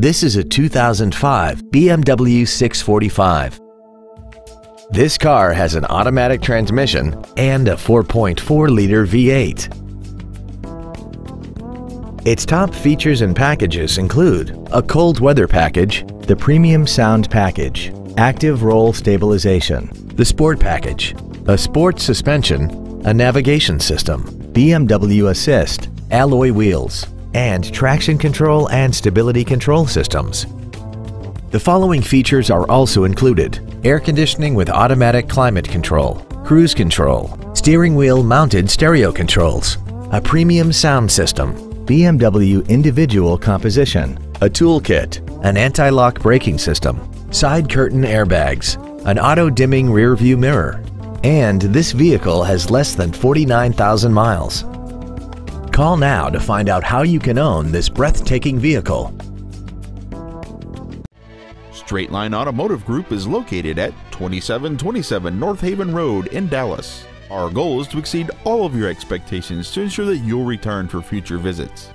This is a 2005 BMW 645. This car has an automatic transmission and a 4.4-liter V8. Its top features and packages include a cold weather package, the premium sound package, active roll stabilization, the sport package, a sport suspension, a navigation system, BMW Assist, alloy wheels, and traction control and stability control systems. The following features are also included: air conditioning with automatic climate control, cruise control, steering wheel mounted stereo controls, a premium sound system, BMW individual composition, a toolkit, an anti-lock braking system, side curtain airbags, an auto-dimming rear view mirror, and this vehicle has less than 49,000 miles. Call now to find out how you can own this breathtaking vehicle. Straight Line Automotive Group is located at 2727 North Haven Road in Dallas. Our goal is to exceed all of your expectations to ensure that you'll return for future visits.